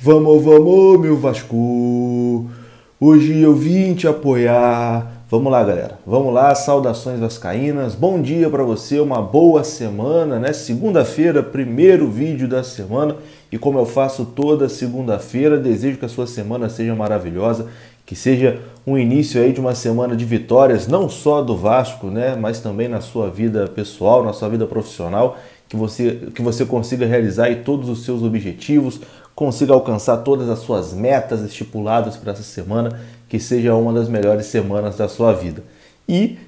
Vamos, vamos, meu Vasco. Hoje eu vim te apoiar. Vamos lá, galera. Vamos lá, saudações vascaínas. Bom dia para você, uma boa semana, né? Segunda-feira, primeiro vídeo da semana. E como eu faço toda segunda-feira, desejo que a sua semana seja maravilhosa, que seja um início aí de uma semana de vitórias, não só do Vasco, né? Mas também na sua vida pessoal, na sua vida profissional, que você consiga realizar aí todos os seus objetivos, consiga alcançar todas as suas metas estipuladas para essa semana, que seja uma das melhores semanas da sua vida. E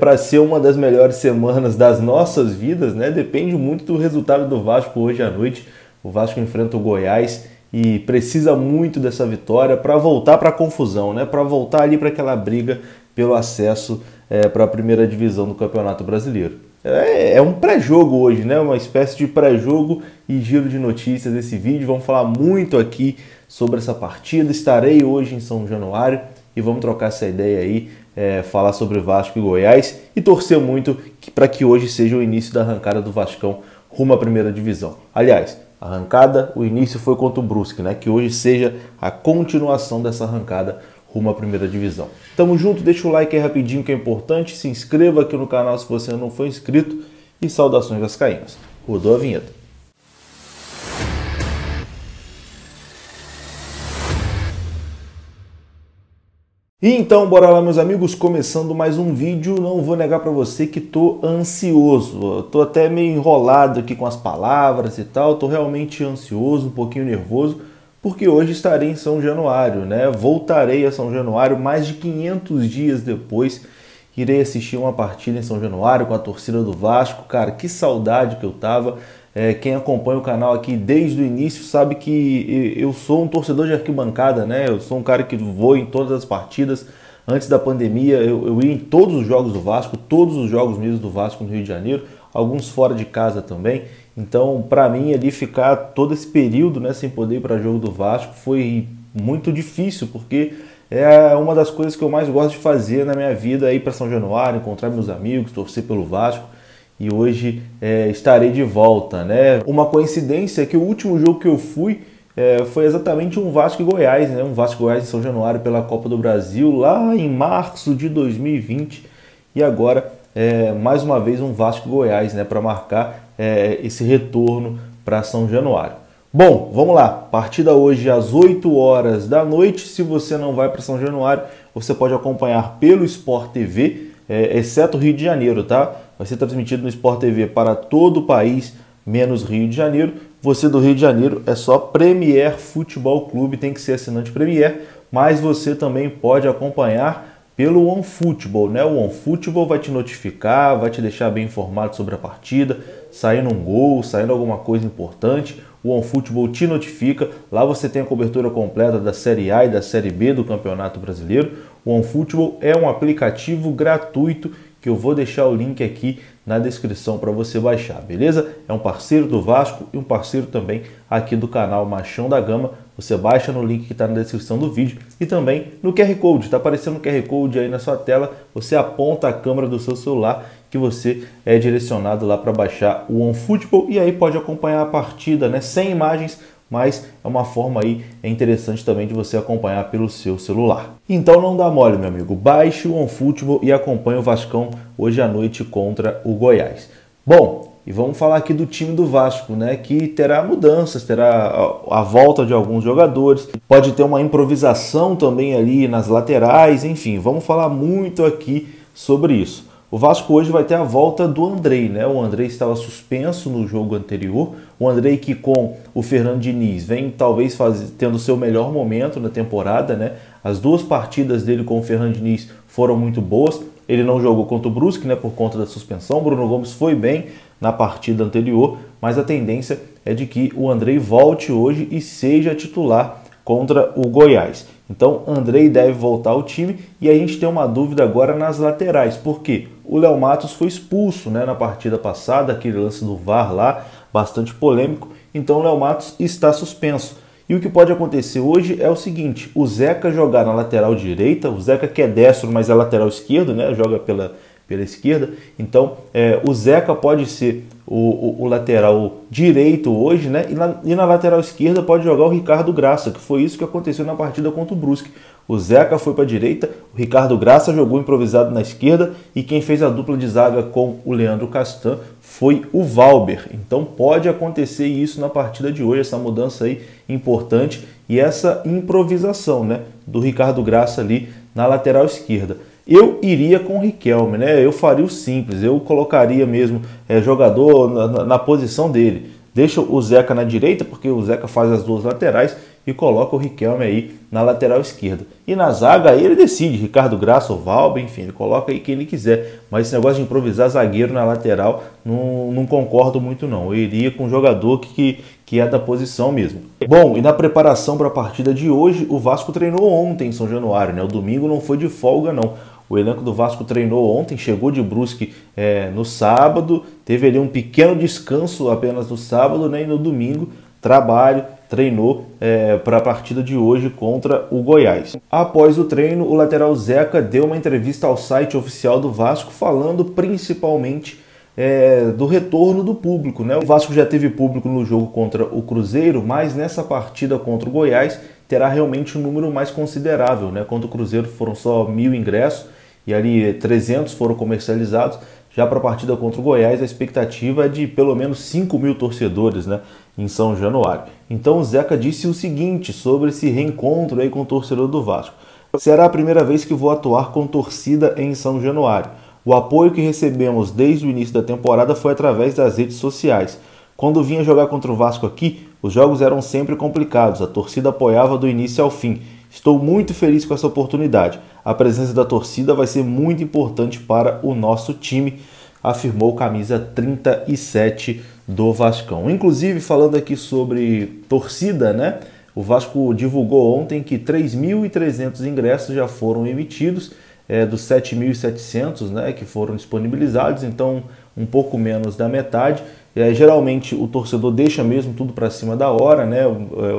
para ser uma das melhores semanas das nossas vidas, né, depende muito do resultado do Vasco hoje à noite. O Vasco enfrenta o Goiás e precisa muito dessa vitória para voltar para a confusão, né, para voltar ali para aquela briga pelo acesso para a primeira divisão do Campeonato Brasileiro. É um pré-jogo hoje, né? Uma espécie de pré-jogo e giro de notícias desse vídeo. Vamos falar muito aqui sobre essa partida. Estarei hoje em São Januário e vamos trocar essa ideia aí, falar sobre Vasco e Goiás e torcer muito para que hoje seja o início da arrancada do Vascão rumo à primeira divisão. Aliás, a arrancada, o início foi contra o Brusque, né? Que hoje seja a continuação dessa arrancada rumo à primeira divisão. Tamo junto, deixa o like aí rapidinho que é importante, se inscreva aqui no canal se você não for inscrito e saudações vascaínas. Rodou a vinheta. E então, bora lá, meus amigos, começando mais um vídeo. Não vou negar para você que tô ansioso, eu tô até meio enrolado aqui com as palavras e tal, tô realmente ansioso, um pouquinho nervoso, porque hoje estarei em São Januário, né? Voltarei a São Januário mais de 500 dias depois. Irei assistir uma partida em São Januário com a torcida do Vasco. Cara, que saudade que eu tava. Quem acompanha o canal aqui desde o início sabe que eu sou um torcedor de arquibancada, né? Eu sou um cara que vou em todas as partidas. Antes da pandemia, eu ia em todos os jogos do Vasco, todos os jogos mesmo do Vasco no Rio de Janeiro, alguns fora de casa também. Então, para mim, ali ficar todo esse período, né, sem poder ir para jogo do Vasco foi muito difícil, porque é uma das coisas que eu mais gosto de fazer na minha vida, é ir para São Januário, encontrar meus amigos, torcer pelo Vasco. E hoje estarei de volta, né? Uma coincidência é que o último jogo que eu fui foi exatamente um Vasco e Goiás, né? Um Vasco e Goiás em São Januário pela Copa do Brasil, lá em março de 2020. E agora, mais uma vez, um Vasco e Goiás, né? Para marcar esse retorno para São Januário. Bom, vamos lá. Partida hoje às 8 horas da noite. Se você não vai para São Januário, você pode acompanhar pelo Sport TV, exceto Rio de Janeiro, tá? Vai ser transmitido no Sport TV para todo o país, menos Rio de Janeiro. Você do Rio de Janeiro é só Premier Futebol Clube, tem que ser assinante Premier, mas você também pode acompanhar pelo OneFootball, né? O OneFootball vai te notificar, vai te deixar bem informado sobre a partida, saindo um gol, saindo alguma coisa importante. O OneFootball te notifica, lá você tem a cobertura completa da Série A e da Série B do Campeonato Brasileiro. O OneFootball é um aplicativo gratuito que eu vou deixar o link aqui na descrição para você baixar, beleza? É um parceiro do Vasco e um parceiro também aqui do canal Machão da Gama. Você baixa no link que está na descrição do vídeo e também no QR Code. Está aparecendo o QR Code aí na sua tela, você aponta a câmera do seu celular que você é direcionado lá para baixar o OneFootball e aí pode acompanhar a partida, né? Sem imagens, mas é uma forma aí interessante também de você acompanhar pelo seu celular. Então não dá mole, meu amigo. Baixe o OneFootball e acompanhe o Vascão hoje à noite contra o Goiás. Bom, e vamos falar aqui do time do Vasco, né? Que terá mudanças, terá a volta de alguns jogadores, pode ter uma improvisação também ali nas laterais, enfim, vamos falar muito aqui sobre isso. O Vasco hoje vai ter a volta do Andrei, né? O Andrei estava suspenso no jogo anterior. O Andrei que com o Fernando Diniz vem talvez tendo o seu melhor momento na temporada, né? As duas partidas dele com o Fernando Diniz foram muito boas. Ele não jogou contra o Brusque, né? Por conta da suspensão. O Bruno Gomes foi bem na partida anterior, mas a tendência é de que o Andrei volte hoje e seja titular contra o Goiás. Então, Andrei deve voltar ao time e a gente tem uma dúvida agora nas laterais, porque o Léo Matos foi expulso, né, na partida passada, aquele lance do VAR lá, bastante polêmico. Então, o Léo Matos está suspenso. E o que pode acontecer hoje é o seguinte, o Zeca jogar na lateral direita, o Zeca que é destro, mas é lateral esquerdo, né, joga pela pela esquerda. Então o Zeca pode ser o lateral direito hoje, né? E na lateral esquerda pode jogar o Ricardo Graça, que foi isso que aconteceu na partida contra o Brusque. O Zeca foi para a direita, o Ricardo Graça jogou improvisado na esquerda e quem fez a dupla de zaga com o Leandro Castan foi o Valber. Então pode acontecer isso na partida de hoje, essa mudança aí importante e essa improvisação, né, do Ricardo Graça ali na lateral esquerda. Eu iria com o Riquelme, né? Eu faria o simples, eu colocaria mesmo jogador na posição dele. Deixa o Zeca na direita, porque o Zeca faz as duas laterais, e coloca o Riquelme aí na lateral esquerda. E na zaga aí ele decide, Ricardo Graça ou Valber, enfim, ele coloca aí quem ele quiser. Mas esse negócio de improvisar zagueiro na lateral, não concordo muito não. Eu iria com um jogador que é da posição mesmo. Bom, e na preparação para a partida de hoje, o Vasco treinou ontem em São Januário, né? O domingo não foi de folga não. O elenco do Vasco treinou ontem, chegou de Brusque no sábado, teve ali um pequeno descanso apenas no sábado, né? E no domingo, trabalho, treinou para a partida de hoje contra o Goiás. Após o treino, o lateral Zeca deu uma entrevista ao site oficial do Vasco, falando principalmente do retorno do público, né? O Vasco já teve público no jogo contra o Cruzeiro, mas nessa partida contra o Goiás terá realmente um número mais considerável, né? Contra o Cruzeiro foram só 1.000 ingressos e ali 300 foram comercializados. Já para a partida contra o Goiás, a expectativa é de pelo menos 5.000 torcedores, né, em São Januário. Então o Zeca disse o seguinte sobre esse reencontro aí com o torcedor do Vasco. Será a primeira vez que vou atuar com torcida em São Januário. O apoio que recebemos desde o início da temporada foi através das redes sociais. Quando vinha jogar contra o Vasco aqui, os jogos eram sempre complicados, a torcida apoiava do início ao fim. Estou muito feliz com essa oportunidade. A presença da torcida vai ser muito importante para o nosso time, afirmou camisa 37 do Vascão. Inclusive, falando aqui sobre torcida, né? O Vasco divulgou ontem que 3.300 ingressos já foram emitidos, dos 7.700, né, que foram disponibilizados, então um pouco menos da metade. Geralmente o torcedor deixa mesmo tudo para cima da hora, né?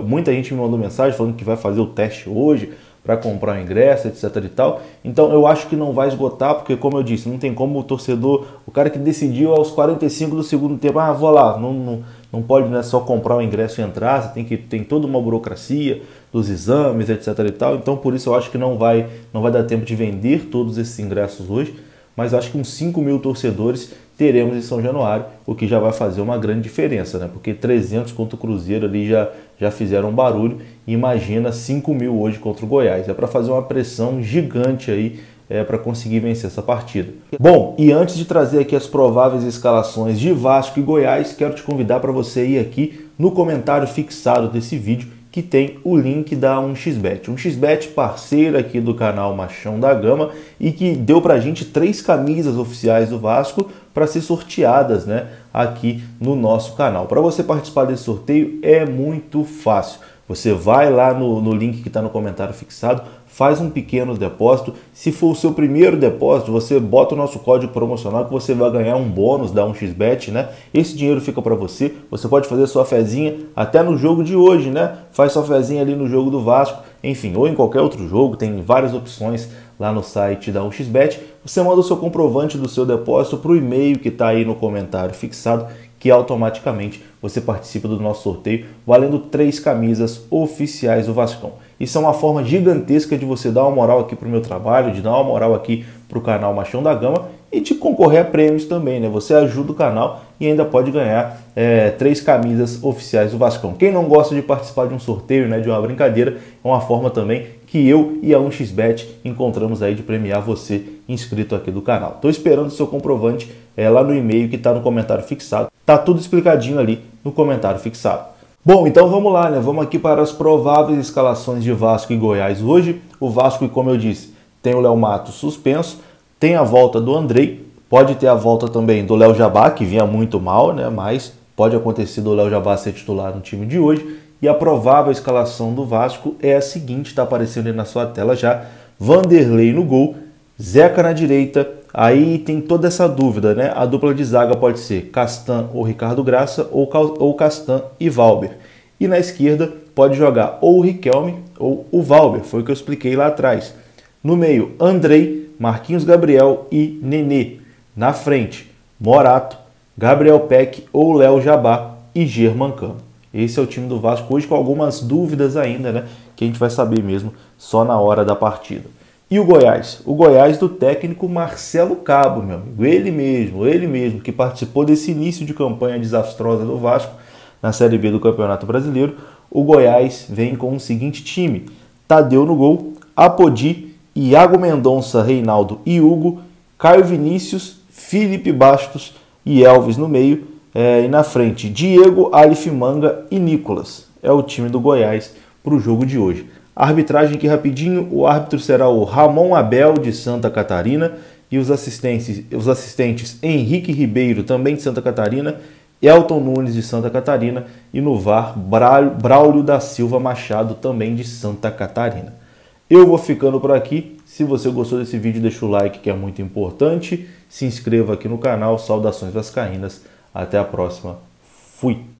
Muita gente me mandou mensagem falando que vai fazer o teste hoje para comprar o ingresso, etc e tal. Então eu acho que não vai esgotar, porque como eu disse, não tem como o torcedor, o cara que decidiu aos 45 do segundo tempo, ah, vou lá, não pode, né, só comprar o ingresso e entrar, você tem toda uma burocracia dos exames, etc e tal. Então por isso eu acho que não vai dar tempo de vender todos esses ingressos hoje, mas acho que uns 5.000 torcedores teremos em São Januário, o que já vai fazer uma grande diferença, né? Porque 300 contra o Cruzeiro ali já fizeram um barulho, imagina 5.000 hoje contra o Goiás, é para fazer uma pressão gigante aí, para conseguir vencer essa partida. Bom, e antes de trazer aqui as prováveis escalações de Vasco e Goiás, quero te convidar para você ir aqui no comentário fixado desse vídeo, que tem o link da 1xbet. 1xbet, parceira aqui do canal Machão da Gama, e que deu pra gente 3 camisas oficiais do Vasco para ser sorteadas, né, aqui no nosso canal. Para você participar desse sorteio é muito fácil. Você vai lá no link que está no comentário fixado, faz um pequeno depósito. Se for o seu primeiro depósito, você bota o nosso código promocional que você vai ganhar um bônus da 1xbet, né? Esse dinheiro fica para você, você pode fazer sua fezinha até no jogo de hoje, né? Faz sua fezinha ali no jogo do Vasco, enfim, ou em qualquer outro jogo, tem várias opções lá no site da 1xbet. Você manda o seu comprovante do seu depósito para o e-mail que está aí no comentário fixado, que automaticamente você participa do nosso sorteio, valendo 3 camisas oficiais do Vascão. Isso é uma forma gigantesca de você dar uma moral aqui para o meu trabalho, de dar uma moral aqui para o canal Machão da Gama e de concorrer a prêmios também, né? Você ajuda o canal e ainda pode ganhar 3 camisas oficiais do Vascão. Quem não gosta de participar de um sorteio, né, de uma brincadeira, é uma forma também que eu e a 1xbet encontramos aí de premiar você, inscrito aqui do canal. Estou esperando o seu comprovante lá no e-mail que está no comentário fixado. Tá tudo explicadinho ali no comentário fixado. Bom, então vamos lá, né? Vamos aqui para as prováveis escalações de Vasco e Goiás hoje. O Vasco, como eu disse, tem o Léo Matos suspenso, tem a volta do Andrei, pode ter a volta também do Léo Jabá, que vinha muito mal, né? Mas pode acontecer do Léo Jabá ser titular no time de hoje. E a provável escalação do Vasco é a seguinte, está aparecendo aí na sua tela já. Vanderlei no gol, Zeca na direita, aí tem toda essa dúvida, né? A dupla de zaga pode ser Castan ou Ricardo Graça, ou Castan e Valber. E na esquerda pode jogar ou o Riquelme ou o Valber, foi o que eu expliquei lá atrás. No meio, Andrei, Marquinhos Gabriel e Nenê. Na frente, Morato, Gabriel Peck ou Léo Jabá e Germancão. Esse é o time do Vasco hoje, com algumas dúvidas ainda, né? Que a gente vai saber mesmo só na hora da partida. E o Goiás? O Goiás do técnico Marcelo Cabo, meu amigo. Ele mesmo, que participou desse início de campanha desastrosa do Vasco na Série B do Campeonato Brasileiro. O Goiás vem com o seguinte time: Tadeu no gol, Apodi, Iago Mendonça, Reinaldo e Hugo, Caio Vinícius, Felipe Bastos e Elvis no meio. E na frente, Diego, Alif Manga e Nicolas. É o time do Goiás para o jogo de hoje. Arbitragem aqui rapidinho, o árbitro será o Ramon Abel, de Santa Catarina, e os assistentes Henrique Ribeiro, também de Santa Catarina, Elton Nunes, de Santa Catarina, e no VAR, Braulio da Silva Machado, também de Santa Catarina. Eu vou ficando por aqui. Se você gostou desse vídeo, deixa o like, que é muito importante. Se inscreva aqui no canal. Saudações vascaínas. Até a próxima. Fui!